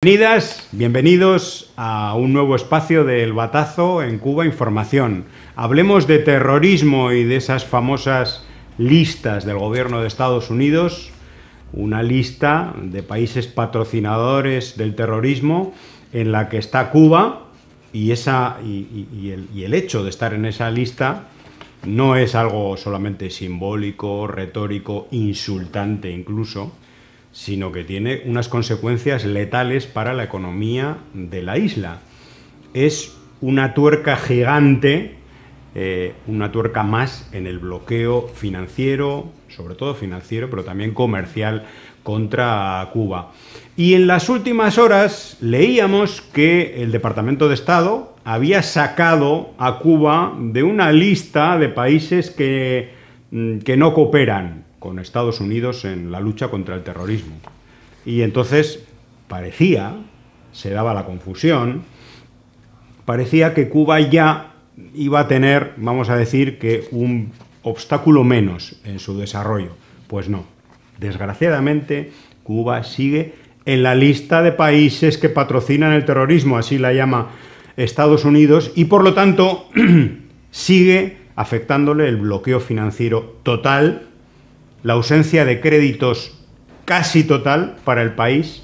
Bienvenidas, bienvenidos a un nuevo espacio del Batazo en Cuba Información. Hablemos de terrorismo y de esas famosas listas del gobierno de Estados Unidos, una lista de países patrocinadores del terrorismo en la que está Cuba y el hecho de estar en esa lista no es algo solamente simbólico, retórico, insultante incluso, sino que tiene unas consecuencias letales para la economía de la isla. Es una tuerca gigante, una tuerca más en el bloqueo financiero, sobre todo financiero, pero también comercial, contra Cuba. Y en las últimas horas leíamos que el Departamento de Estado había sacado a Cuba de una lista de países que no cooperan con Estados Unidos en la lucha contra el terrorismo. Y entonces parecía, se daba la confusión, parecía que Cuba ya iba a tener, vamos a decir, que un obstáculo menos en su desarrollo. Pues no, desgraciadamente Cuba sigue en la lista de países que patrocinan el terrorismo, así la llama Estados Unidos, y por lo tanto sigue afectándole el bloqueo financiero total, la ausencia de créditos casi total para el país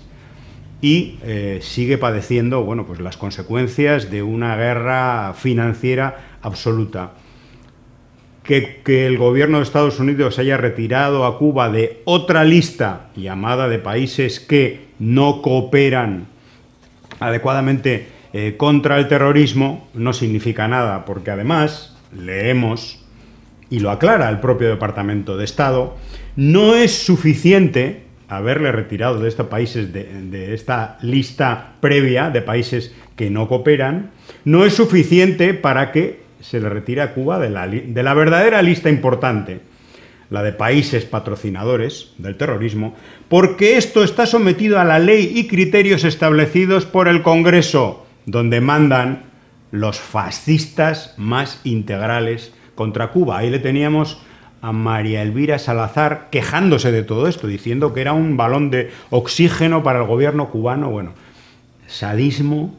y sigue padeciendo, bueno, pues las consecuencias de una guerra financiera absoluta. Que el gobierno de Estados Unidos haya retirado a Cuba de otra lista llamada de países que no cooperan adecuadamente contra el terrorismo no significa nada, porque además leemos, y lo aclara el propio Departamento de Estado, no es suficiente haberle retirado de estos países, de esta lista previa de países que no cooperan, no es suficiente para que se le retire a Cuba de la verdadera lista importante, la de países patrocinadores del terrorismo, porque esto está sometido a la ley y criterios establecidos por el Congreso, donde mandan los fascistas más integrales contra Cuba. Ahí le teníamos a María Elvira Salazar quejándose de todo esto, diciendo que era un balón de oxígeno para el gobierno cubano. Bueno, sadismo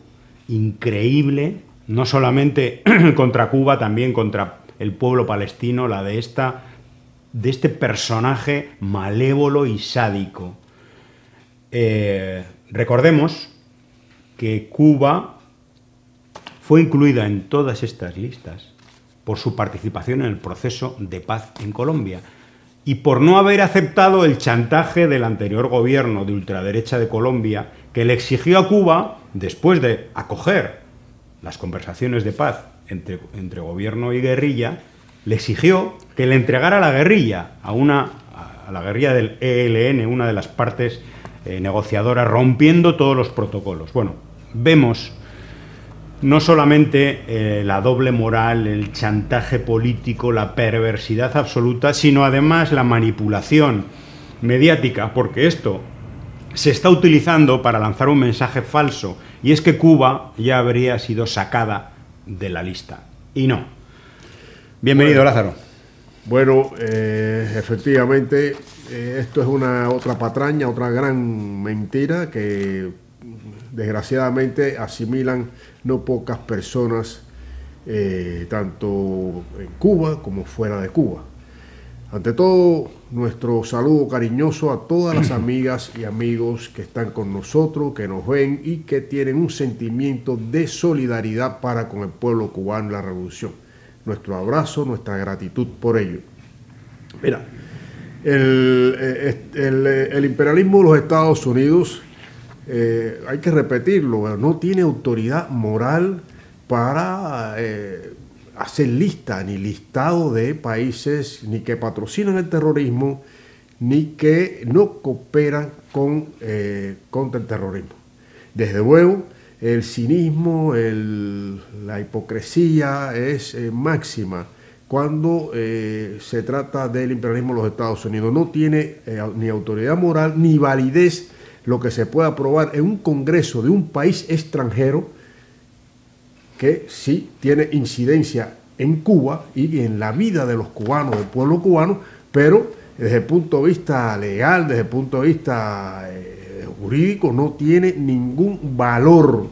increíble, no solamente contra Cuba, también contra el pueblo palestino, la de este personaje malévolo y sádico. Recordemos que Cuba fue incluida en todas estas listas por su participación en el proceso de paz en Colombia y por no haber aceptado el chantaje del anterior gobierno de ultraderecha de Colombia, que le exigió a Cuba, después de acoger las conversaciones de paz entre gobierno y guerrilla, le exigió que le entregara la guerrilla, a la guerrilla del ELN, una de las partes negociadoras, rompiendo todos los protocolos. Bueno, vemos no solamente la doble moral, el chantaje político, la perversidad absoluta, sino además la manipulación mediática, porque esto se está utilizando para lanzar un mensaje falso, y es que Cuba ya habría sido sacada de la lista. Y no. Bienvenido, bueno, Lázaro. Bueno, efectivamente, esto es otra patraña, otra gran mentira que desgraciadamente asimilan no pocas personas, tanto en Cuba como fuera de Cuba. Ante todo, nuestro saludo cariñoso a todas las amigas y amigos que están con nosotros, que nos ven y que tienen un sentimiento de solidaridad para con el pueblo cubano y la revolución. Nuestro abrazo, nuestra gratitud por ello. Mira, el imperialismo de los Estados Unidos, hay que repetirlo, no tiene autoridad moral para hacer lista ni listado de países ni que patrocinan el terrorismo ni que no cooperan contra el terrorismo. Desde luego, el cinismo, la hipocresía es máxima cuando se trata del imperialismo de los Estados Unidos. No tiene ni autoridad moral ni validez lo que se puede aprobar en un congreso de un país extranjero que sí tiene incidencia en Cuba y en la vida de los cubanos, del pueblo cubano, pero desde el punto de vista legal, desde el punto de vista jurídico no tiene ningún valor,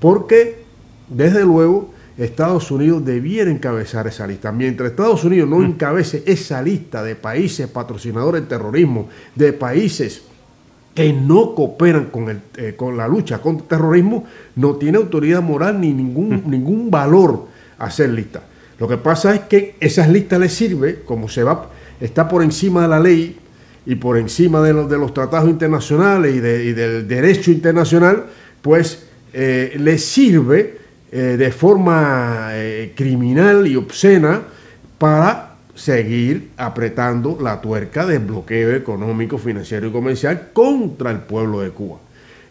porque desde luego Estados Unidos debiera encabezar esa lista. Mientras Estados Unidos no encabece esa lista de países patrocinadores del terrorismo, de países que no cooperan con la lucha contra el terrorismo, no tiene autoridad moral ni ningún valor hacer lista. Lo que pasa es que esas listas les sirve, como se va, está por encima de la ley y por encima de los tratados internacionales y del derecho internacional, pues les sirve de forma criminal y obscena para seguir apretando la tuerca del bloqueo económico, financiero y comercial contra el pueblo de Cuba.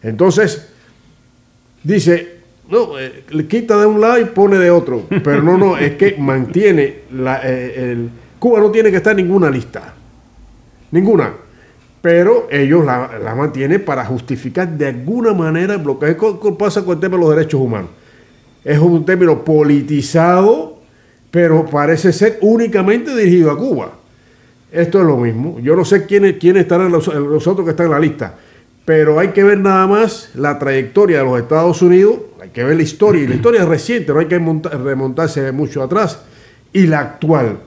Entonces, dice, no, le quita de un lado y pone de otro, pero no, es que mantiene, Cuba no tiene que estar en ninguna lista, ninguna, pero ellos la mantienen para justificar de alguna manera el bloqueo. ¿Qué pasa con el tema de los derechos humanos? Es un término politizado, pero parece ser únicamente dirigido a Cuba. Esto es lo mismo. Yo no sé quiénes estarán los otros que están en la lista, pero hay que ver nada más la trayectoria de los Estados Unidos, hay que ver la historia, y la historia es reciente, no hay que remontarse mucho atrás, y la actual.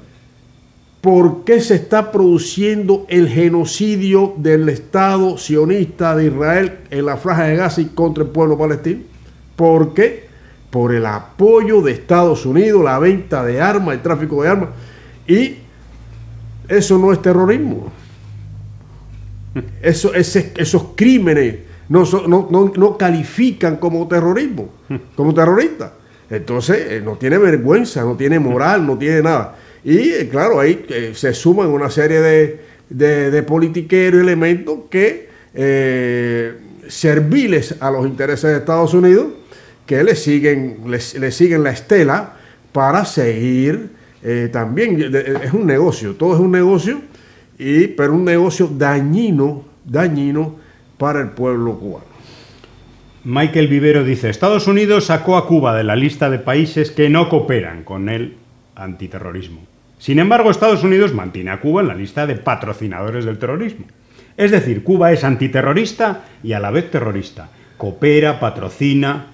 ¿Por qué se está produciendo el genocidio del Estado sionista de Israel en la Franja de Gaza y contra el pueblo palestino? ¿Por qué? Por el apoyo de Estados Unidos, la venta de armas, el tráfico de armas. Y eso no es terrorismo. Esos crímenes no califican como terrorismo, como terrorista. Entonces, no tiene vergüenza, no tiene moral, no tiene nada. Y claro, ahí se suman una serie de politiqueros y elementos que serviles a los intereses de Estados Unidos, que le siguen la estela para seguir también. Es un negocio, todo es un negocio, pero un negocio dañino para el pueblo cubano. Michael Vivero dice, Estados Unidos sacó a Cuba de la lista de países que no cooperan con el antiterrorismo. Sin embargo, Estados Unidos mantiene a Cuba en la lista de patrocinadores del terrorismo. Es decir, Cuba es antiterrorista y a la vez terrorista. Coopera, patrocina.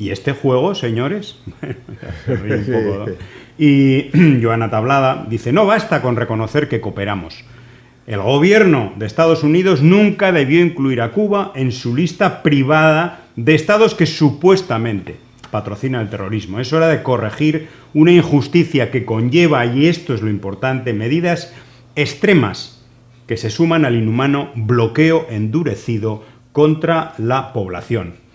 Y este juego, señores, se ríe un poco, ¿no? Y Johanna Tablada dice, no basta con reconocer que cooperamos. El gobierno de Estados Unidos nunca debió incluir a Cuba en su lista privada de estados que supuestamente patrocinan el terrorismo. Es hora de corregir una injusticia que conlleva, y esto es lo importante, medidas extremas que se suman al inhumano bloqueo endurecido contra la población.